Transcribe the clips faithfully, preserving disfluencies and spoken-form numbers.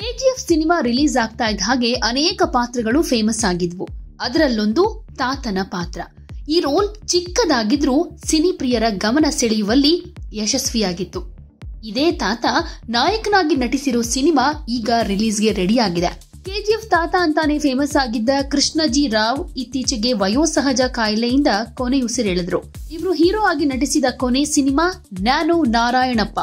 KGF cinema release ಆಗ್ತಾ ಇದ್ದ ಹಾಗೆ ಅನೇಕ ಪಾತ್ರಗಳು ಫೇಮಸ್ ಆಗಿದ್ವು. ಅದರಲ್ಲೊಂದು ತಾತನ ಪಾತ್ರ. ಈ ರೋಲ್ ಚಿಕ್ಕದಾಗಿದ್ರೂ ಸಿನಿ ಪ್ರಿಯರ ಗಮನ ಸೆಳೆಯುವಲ್ಲಿ ಯಶಸ್ವಿಯಾಗಿತ್ತು. ಇದೇ ತಾತ ನಾಯಕನಾಗಿ ನಟಿಸಿರೋ ಸಿನಿಮಾ ಈಗ ರಿಲೀಸ್ಗೆ ರೆಡಿ ಆಗಿದೆ. ಕೆಜಿಎಫ್ ತಾತ ಅಂತಾನೆ ಫೇಮಸ್ ಆಗಿದ್ದ ಕೃಷ್ಣಜಿ ರಾವ್ ಇತ್ತೀಚೆಗೆ ವಯೋಸಹಜ ಕಾಯಿಲೆಯಿಂದ ಕೊನೆಯುಸಿರೆಳೆದ್ರು. ಇವರು ಹೀರೋ ಆಗಿ ನಟಿಸಿದ ಕೊನೆ ಸಿನಿಮಾ ನ್ಯಾನೋ ನಾರಾಯಣಪ್ಪ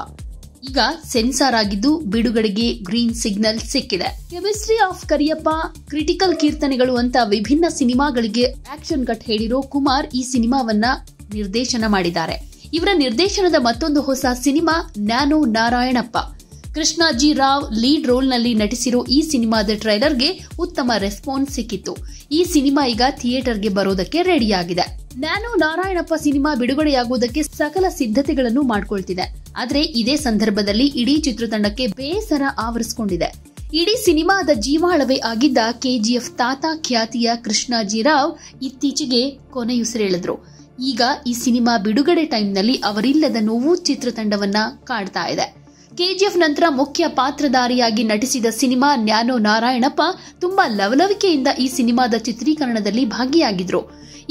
ಈಗ ಸೆನ್ಸಾರ್ ಆಗಿದ್ದು ಬಿಡುಗಡೆಗೆ ಗ್ರೀನ್ ಸಿಗ್ನಲ್ ಸಿಕ್ಕಿದೆ. ಕೆಮಿಸ್ಟ್ರಿ ಆಫ್ ಕರಿಯಪ್ಪ, ಕ್ರಿಟಿಕಲ್ ಕೀರ್ತನೆಗಳು ಅಂತ ವಿಭಿನ್ನ ಸಿನಿಮಾಗಳಿಗೆ ಆಕ್ಷನ್ ಕಟ್ ಹೇಳಿರೋ ಕುಮಾರ್ ಈ ಸಿನಿಮಾವನ್ನ ನಿರ್ದೇಶನ ಮಾಡಿದ್ದಾರೆ. ಇವರ ನಿರ್ದೇಶನದ ಮತ್ತೊಂದು ಹೊಸ cinema nano Narayanappa. Krishnaji Rao lead role ನಲ್ಲಿ ನಟಿಸಿರೋ ಈ ಸಿನಿಮಾದ ಟ್ರೈಲರ್ಗೆ ಉತ್ತಮ ರೆಸ್ಪಾನ್ಸ್ ಸಿಕ್ಕಿತ್ತು. ಈ ಸಿನಿಮಾ ಈಗ ಥಿಯೇಟರ್ಗೆ ಬರೋದಕ್ಕೆ ರೆಡಿಯಾಗಿದೆ. ನ್ಯಾನೋ ನಾರಾಯಣಪ್ಪ ಸಿನಿಮಾ ಬಿಡುಗಡೆಯಾಗುವುದಕ್ಕೆ ಸಕಲ ಸಿದ್ಧತೆಗಳನ್ನು ಮಾಡಿಕೊಳ್ತಿದೆ. ಆದರೆ ಇದೇ ಸಂದರ್ಭದಲ್ಲಿ ಇಡೀ ಚಿತ್ರತಂಡಕ್ಕೆ ಬೇಸರ ಆವರಿಸಿಕೊಂಡಿದೆ. ಇಡೀ ಸಿನಿಮಾದ ಜೀವಾಳವೇ ಆಗಿದ್ದ ಕೆಜಿಎಫ್ ತಾತ ಖ್ಯಾತಿಯ ಕೃಷ್ಣಜಿ ರಾವ್ ಇತ್ತೀಚೆಗೆ ಕೊನೆಯುಸಿರೆಳೆದ್ರು. ಈಗ ಈ ಸಿನಿಮಾ ಬಿಡುಗಡೆ ಟೈಮ್ನಲ್ಲಿ ಅವರಿಲ್ಲದ ನೋವು ಚಿತ್ರತಂಡವನ್ನ ಕಾಡ್ತಾ ಇದೆ. ಕೆಜಿಎಫ್ ನಂತರ ಮುಖ್ಯ ಪಾತ್ರಧಾರಿಯಾಗಿ ನಟಿಸಿದ ಸಿನಿಮಾ ನ್ಯಾನೋ ನಾರಾಯಣಪ್ಪ ತುಂಬಾ ಲವಲವಿಕೆಯಿಂದ ಈ ಸಿನಿಮಾದ ಚಿತ್ರೀಕರಣದಲ್ಲಿ ಭಾಗಿಯಾಗಿದ್ರು.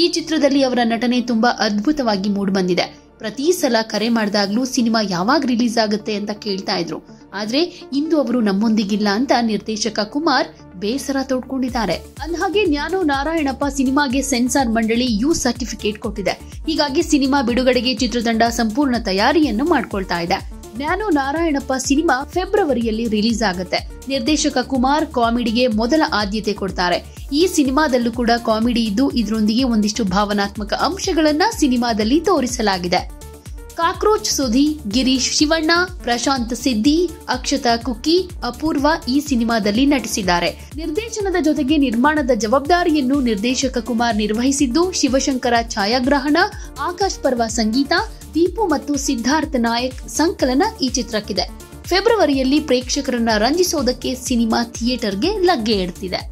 ಈ ಚಿತ್ರದಲ್ಲಿ ಅವರ ನಟನೆ ತುಂಬಾ ಅದ್ಭುತವಾಗಿ ಮೂಡಿಬಂದಿದೆ. ಪ್ರತಿ ಸಲ ಕರೆ ಮಾಡಿದಾಗ್ಲೂ ಸಿನಿಮಾ ಯಾವಾಗ ರಿಲೀಸ್ ಆಗುತ್ತೆ ಅಂತ ಕೇಳ್ತಾ ಇದ್ರು. ಆದ್ರೆ ಇಂದು ಅವರು ನಮ್ಮೊಂದಿಗಿಲ್ಲ ಅಂತ ನಿರ್ದೇಶಕ ಕುಮಾರ್ ಬೇಸರ ತೋಡ್ಕೊಂಡಿದ್ದಾರೆ. ಅಂದಹಾಗೆ ನ್ಯಾನೋ ನಾರಾಯಣಪ್ಪ ಸಿನಿಮಾಗೆ ಸೆನ್ಸಾರ್ ಮಂಡಳಿ ಯು ಸರ್ಟಿಫಿಕೇಟ್ ಕೊಟ್ಟಿದೆ. ಹೀಗಾಗಿ ಸಿನಿಮಾ ಬಿಡುಗಡೆಗೆ ಚಿತ್ರತಂಡ ಸಂಪೂರ್ಣ ತಯಾರಿಯನ್ನು ಮಾಡ್ಕೊಳ್ತಾ ಇದೆ. ನ್ಯಾನೋ ನಾರಾಯಣಪ್ಪ ಸಿನಿಮಾ ಫೆಬ್ರವರಿಯಲ್ಲಿ ರಿಲೀಸ್ ಆಗುತ್ತೆ. ನಿರ್ದೇಶಕ ಕುಮಾರ್ ಕಾಮಿಡಿಗೆ ಮೊದಲ ಆದ್ಯತೆ ಕೊಡ್ತಾರೆ. ಈ ಸಿನಿಮಾದಲ್ಲೂ ಕೂಡ ಕಾಮಿಡಿ ಇದ್ದು ಇದರೊಂದಿಗೆ ಒಂದಿಷ್ಟು ಭಾವನಾತ್ಮಕ ಅಂಶಗಳನ್ನ ಸಿನಿಮಾದಲ್ಲಿ ತೋರಿಸಲಾಗಿದೆ. ಕಾಕ್ರೋಚ್ ಸುಧಿ, ಗಿರೀಶ್ ಶಿವಣ್ಣ, ಪ್ರಶಾಂತ್ ಸಿದ್ದಿ, ಅಕ್ಷತಾ ಕುಕ್ಕಿ, ಅಪೂರ್ವ ಈ ಸಿನಿಮಾದಲ್ಲಿ ನಟಿಸಿದ್ದಾರೆ. ನಿರ್ದೇಶನದ ಜೊತೆಗೆ ನಿರ್ಮಾಣದ ಜವಾಬ್ದಾರಿಯನ್ನು ನಿರ್ದೇಶಕ ಕುಮಾರ್ ನಿರ್ವಹಿಸಿದ್ದು ಶಿವಶಂಕರ ಛಾಯಾಗ್ರಹಣ, ಆಕಾಶ್ ಪರ್ವ ಸಂಗೀತ, ದೀಪು ಮತ್ತು ಸಿದ್ಧಾರ್ಥ ನಾಯಕ್ ಸಂಕಲನ ಈ ಚಿತ್ರಕ್ಕಿದೆ. ಫೆಬ್ರವರಿಯಲ್ಲಿ ಪ್ರೇಕ್ಷಕರನ್ನ ರಂಜಿಸೋದಕ್ಕೆ ಸಿನಿಮಾ ಥಿಯೇಟರ್ಗೆ ಲಗ್ಗೆ ಇಡ್ತಿದೆ.